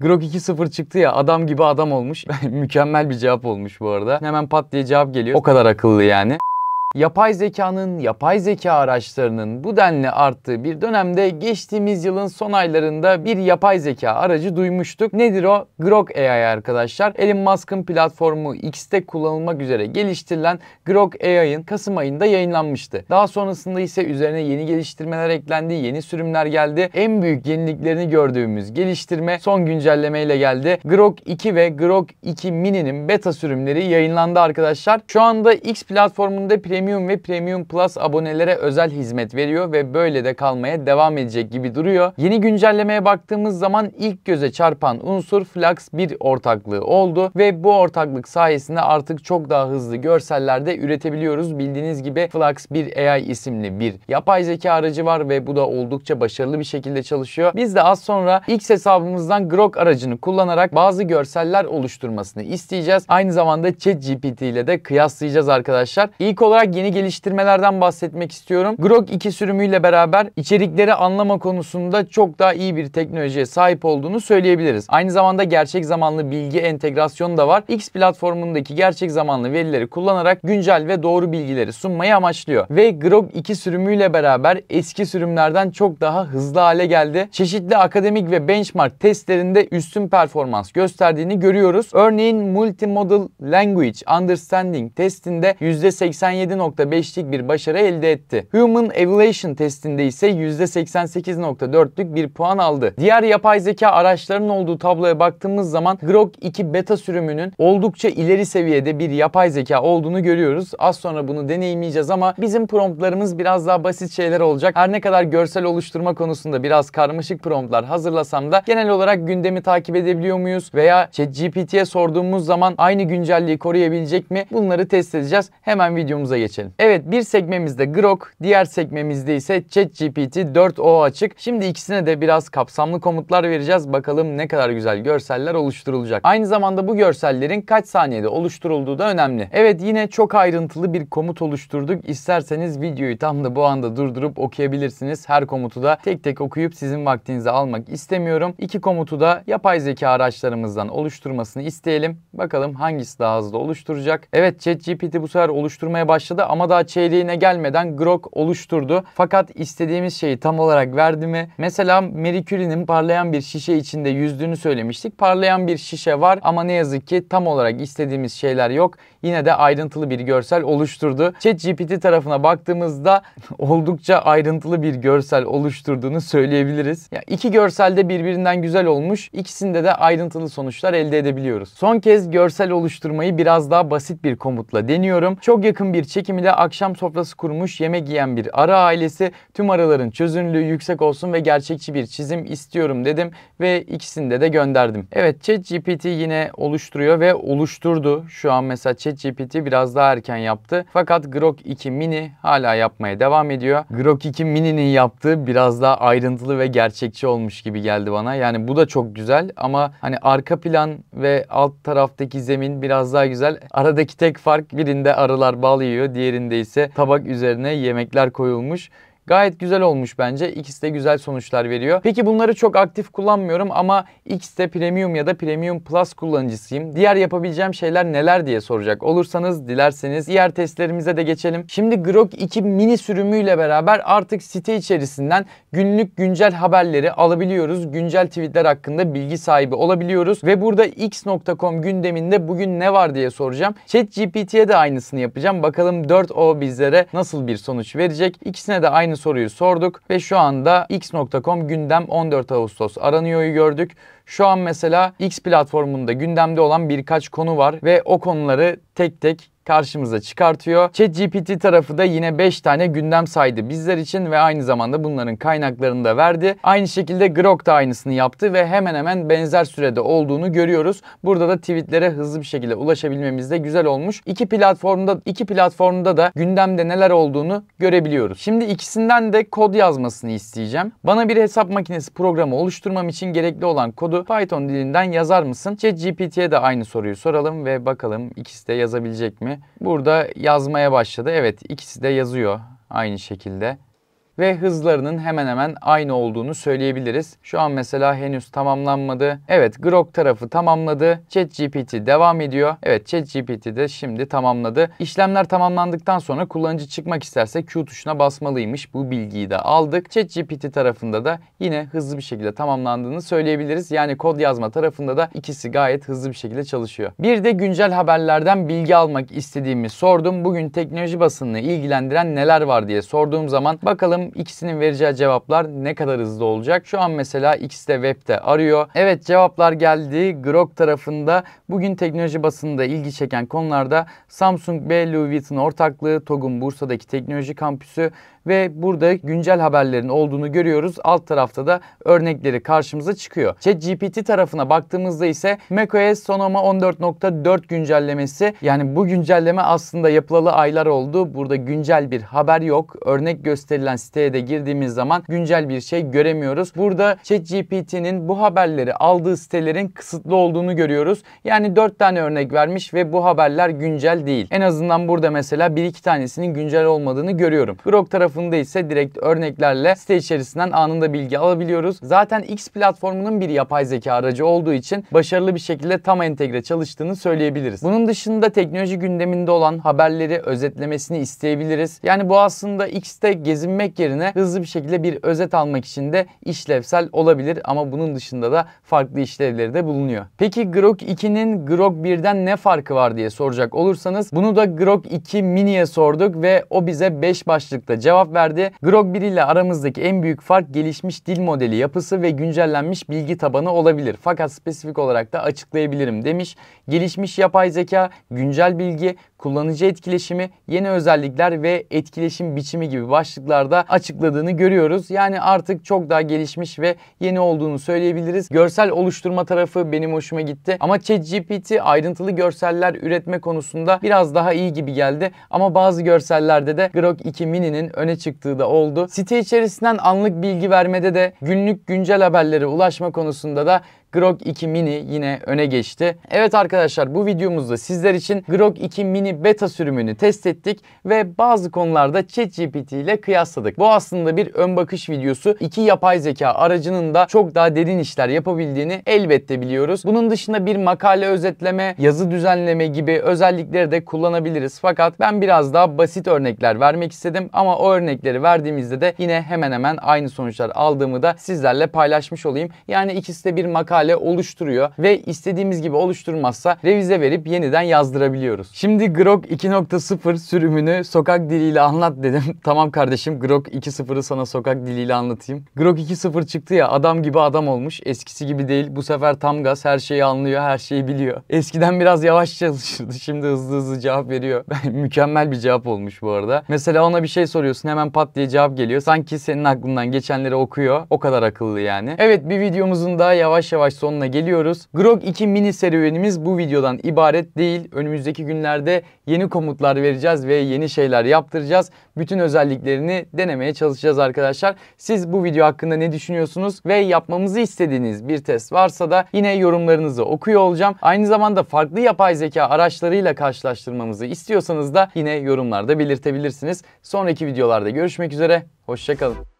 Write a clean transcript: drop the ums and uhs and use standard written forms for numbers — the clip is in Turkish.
Grok 2.0 çıktı ya, adam gibi adam olmuş. Mükemmel bir cevap olmuş bu arada. Hemen pat diye cevap geliyor. O kadar akıllı yani. Yapay zekanın, yapay zeka araçlarının bu denli arttığı bir dönemde geçtiğimiz yılın son aylarında bir yapay zeka aracı duymuştuk. Nedir o? Grok AI arkadaşlar. Elon Musk'ın platformu X'te kullanılmak üzere geliştirilen Grok AI'ın Kasım ayında yayınlanmıştı. Daha sonrasında ise üzerine yeni geliştirmeler eklendi, yeni sürümler geldi. En büyük yeniliklerini gördüğümüz geliştirme son güncellemeyle geldi. Grok 2 ve Grok 2 Mini'nin beta sürümleri yayınlandı arkadaşlar. Şu anda X platformunda Premium ve Premium Plus abonelere özel hizmet veriyor ve böyle de kalmaya devam edecek gibi duruyor. Yeni güncellemeye baktığımız zaman ilk göze çarpan unsur Flux bir ortaklığı oldu ve bu ortaklık sayesinde artık çok daha hızlı görsellerde üretebiliyoruz. Bildiğiniz gibi Flux bir AI isimli bir yapay zeka aracı var ve bu da oldukça başarılı bir şekilde çalışıyor. Biz de az sonra X hesabımızdan Grok aracını kullanarak bazı görseller oluşturmasını isteyeceğiz. Aynı zamanda ChatGPT ile de kıyaslayacağız arkadaşlar. İlk olarak yeni geliştirmelerden bahsetmek istiyorum. Grok 2 sürümüyle beraber içerikleri anlama konusunda çok daha iyi bir teknolojiye sahip olduğunu söyleyebiliriz. Aynı zamanda gerçek zamanlı bilgi entegrasyonu da var. X platformundaki gerçek zamanlı verileri kullanarak güncel ve doğru bilgileri sunmayı amaçlıyor. Ve Grok 2 sürümüyle beraber eski sürümlerden çok daha hızlı hale geldi. Çeşitli akademik ve benchmark testlerinde üstün performans gösterdiğini görüyoruz. Örneğin Multimodal Language Understanding testinde %87.5'lik bir başarı elde etti. Human Evaluation testinde ise %88.4'lük bir puan aldı. Diğer yapay zeka araçlarının olduğu tabloya baktığımız zaman Grok 2 beta sürümünün oldukça ileri seviyede bir yapay zeka olduğunu görüyoruz. Az sonra bunu deneyimleyeceğiz ama bizim promptlarımız biraz daha basit şeyler olacak. Her ne kadar görsel oluşturma konusunda biraz karmaşık promptlar hazırlasam da genel olarak gündemi takip edebiliyor muyuz veya ChatGPT'ye sorduğumuz zaman aynı güncelliği koruyabilecek mi? Bunları test edeceğiz. Hemen videomuza geçelim. Evet, bir sekmemizde Grok, diğer sekmemizde ise ChatGPT 4O açık. Şimdi ikisine de biraz kapsamlı komutlar vereceğiz. Bakalım ne kadar güzel görseller oluşturulacak. Aynı zamanda bu görsellerin kaç saniyede oluşturulduğu da önemli. Evet, yine çok ayrıntılı bir komut oluşturduk. İsterseniz videoyu tam da bu anda durdurup okuyabilirsiniz. Her komutu da tek tek okuyup sizin vaktinizi almak istemiyorum. İki komutu da yapay zeka araçlarımızdan oluşturmasını isteyelim. Bakalım hangisi daha hızlı oluşturacak. Evet, ChatGPT bu sefer oluşturmaya başladı ama daha çeyreğine gelmeden Grok oluşturdu. Fakat istediğimiz şeyi tam olarak verdi mi? Mesela Marie Curie'nin parlayan bir şişe içinde yüzdüğünü söylemiştik. Parlayan bir şişe var ama ne yazık ki tam olarak istediğimiz şeyler yok. Yine de ayrıntılı bir görsel oluşturdu. ChatGPT tarafına baktığımızda oldukça ayrıntılı bir görsel oluşturduğunu söyleyebiliriz. Ya, iki görsel de birbirinden güzel olmuş. İkisinde de ayrıntılı sonuçlar elde edebiliyoruz. Son kez görsel oluşturmayı biraz daha basit bir komutla deniyorum. Çok yakın bir çekim ile akşam sofrası kurmuş yemek yiyen bir arı ailesi, tüm arıların çözünürlüğü yüksek olsun ve gerçekçi bir çizim istiyorum dedim ve ikisinde de gönderdim. Evet, ChatGPT yine oluşturuyor ve oluşturdu. Şu an mesela ChatGPT biraz daha erken yaptı. Fakat Grok 2 Mini hala yapmaya devam ediyor. Grok 2 Mini'nin yaptığı biraz daha ayrıntılı ve gerçekçi olmuş gibi geldi bana. Yani bu da çok güzel ama hani arka plan ve alt taraftaki zemin biraz daha güzel. Aradaki tek fark, birinde arılar bal yiyor, diğerinde ise tabak üzerine yemekler koyulmuş. Gayet güzel olmuş bence. İkisi de güzel sonuçlar veriyor. Peki bunları çok aktif kullanmıyorum ama X'te Premium ya da Premium Plus kullanıcısıyım. Diğer yapabileceğim şeyler neler diye soracak olursanız, dilerseniz diğer testlerimize de geçelim. Şimdi Grok 2 Mini sürümüyle beraber artık site içerisinden günlük güncel haberleri alabiliyoruz. Güncel tweetler hakkında bilgi sahibi olabiliyoruz. Ve burada X.com gündeminde bugün ne var diye soracağım. ChatGPT'ye de aynısını yapacağım. Bakalım 4O bizlere nasıl bir sonuç verecek. İkisine de aynı soruyu sorduk ve şu anda X.com gündem 14 Ağustos aranıyor'yu gördük. Şu an mesela X platformunda gündemde olan birkaç konu var ve o konuları tek tek karşımıza çıkartıyor. ChatGPT tarafı da yine 5 tane gündem saydı bizler için ve aynı zamanda bunların kaynaklarını da verdi. Aynı şekilde Grok da aynısını yaptı ve hemen hemen benzer sürede olduğunu görüyoruz. Burada da tweetlere hızlı bir şekilde ulaşabilmemiz de güzel olmuş. İki platformda da gündemde neler olduğunu görebiliyoruz. Şimdi ikisinden de kod yazmasını isteyeceğim. Bana bir hesap makinesi programı oluşturmam için gerekli olan kodu Python dilinden yazar mısın? ChatGPT'ye de aynı soruyu soralım ve bakalım ikisi de yazabilecek mi? Burada yazmaya başladı. Evet, ikisi de yazıyor aynı şekilde. ve hızlarının hemen hemen aynı olduğunu söyleyebiliriz. Şu an mesela henüz tamamlanmadı. Evet, Grok tarafı tamamladı. ChatGPT devam ediyor. Evet, ChatGPT de şimdi tamamladı. İşlemler tamamlandıktan sonra kullanıcı çıkmak isterse Q tuşuna basmalıymış. Bu bilgiyi de aldık. ChatGPT tarafında da yine hızlı bir şekilde tamamlandığını söyleyebiliriz. Yani kod yazma tarafında da ikisi gayet hızlı bir şekilde çalışıyor. Bir de güncel haberlerden bilgi almak istediğimi sordum. Bugün teknoloji basınını ilgilendiren neler var diye sorduğum zaman bakalım ikisinin vereceği cevaplar ne kadar hızlı olacak. Şu an mesela ikisi de web'te arıyor. Evet, cevaplar geldi. Grok tarafında bugün teknoloji basınında ilgi çeken konularda Samsung ve Louis Vuitton ortaklığı, TOG'un Bursa'daki teknoloji kampüsü ve burada güncel haberlerin olduğunu görüyoruz. Alt tarafta da örnekleri karşımıza çıkıyor. ChatGPT tarafına baktığımızda ise macOS Sonoma 14.4 güncellemesi. Yani bu güncelleme aslında yapılalı aylar oldu. Burada güncel bir haber yok. Örnek gösterilen siteye de girdiğimiz zaman güncel bir şey göremiyoruz. Burada ChatGPT'nin bu haberleri aldığı sitelerin kısıtlı olduğunu görüyoruz. Yani 4 tane örnek vermiş ve bu haberler güncel değil. En azından burada mesela 1-2 tanesinin güncel olmadığını görüyorum. Grok tarafında ise direkt örneklerle site içerisinden anında bilgi alabiliyoruz. Zaten X platformunun bir yapay zeka aracı olduğu için başarılı bir şekilde tam entegre çalıştığını söyleyebiliriz. Bunun dışında teknoloji gündeminde olan haberleri özetlemesini isteyebiliriz. Yani bu aslında X'te gezinmek yerine hızlı bir şekilde bir özet almak için de işlevsel olabilir. Ama bunun dışında da farklı işlevleri de bulunuyor. Peki Grok 2'nin Grok 1'den ne farkı var diye soracak olursanız bunu da Grok 2 Mini'ye sorduk ve o bize 5 başlıkta cevap verdi. Grok 1 ile aramızdaki en büyük fark gelişmiş dil modeli yapısı ve güncellenmiş bilgi tabanı olabilir. Fakat spesifik olarak da açıklayabilirim demiş. Gelişmiş yapay zeka, güncel bilgi, kullanıcı etkileşimi, yeni özellikler ve etkileşim biçimi gibi başlıklarda açıkladığını görüyoruz. Yani artık çok daha gelişmiş ve yeni olduğunu söyleyebiliriz. Görsel oluşturma tarafı benim hoşuma gitti. Ama ChatGPT ayrıntılı görseller üretme konusunda biraz daha iyi gibi geldi. Ama bazı görsellerde de Grok 2 Mini'nin öne çıktığı da oldu. Site içerisinden anlık bilgi vermede de günlük güncel haberlere ulaşma konusunda da Grok 2 Mini yine öne geçti. Evet arkadaşlar, bu videomuzda sizler için Grok 2 Mini beta sürümünü test ettik ve bazı konularda ChatGPT ile kıyasladık. Bu aslında bir ön bakış videosu. İki yapay zeka aracının da çok daha derin işler yapabildiğini elbette biliyoruz. Bunun dışında bir makale özetleme, yazı düzenleme gibi özellikleri de kullanabiliriz. Fakat ben biraz daha basit örnekler vermek istedim ama o örnekleri verdiğimizde de yine hemen hemen aynı sonuçlar aldığımı da sizlerle paylaşmış olayım. Yani ikisi de bir makale oluşturuyor ve istediğimiz gibi oluşturmazsa revize verip yeniden yazdırabiliyoruz. Şimdi Grok 2.0 sürümünü sokak diliyle anlat dedim. Tamam kardeşim, Grok 2.0'ı sana sokak diliyle anlatayım. Grok 2.0 çıktı ya, adam gibi adam olmuş. Eskisi gibi değil. Bu sefer tam gaz, her şeyi anlıyor, her şeyi biliyor. Eskiden biraz yavaş çalışırdı. Şimdi hızlı hızlı cevap veriyor. Mükemmel bir cevap olmuş bu arada. Mesela ona bir şey soruyorsun, hemen pat diye cevap geliyor. Sanki senin aklından geçenleri okuyor. O kadar akıllı yani. Evet, bir videomuzun daha yavaş yavaş sonuna geliyoruz. Grok 2 Mini serüvenimiz bu videodan ibaret değil. Önümüzdeki günlerde yeni komutlar vereceğiz ve yeni şeyler yaptıracağız. Bütün özelliklerini denemeye çalışacağız arkadaşlar. Siz bu video hakkında ne düşünüyorsunuz ve yapmamızı istediğiniz bir test varsa da yine yorumlarınızı okuyor olacağım. Aynı zamanda farklı yapay zeka araçlarıyla karşılaştırmamızı istiyorsanız da yine yorumlarda belirtebilirsiniz. Sonraki videolarda görüşmek üzere. Hoşça kalın.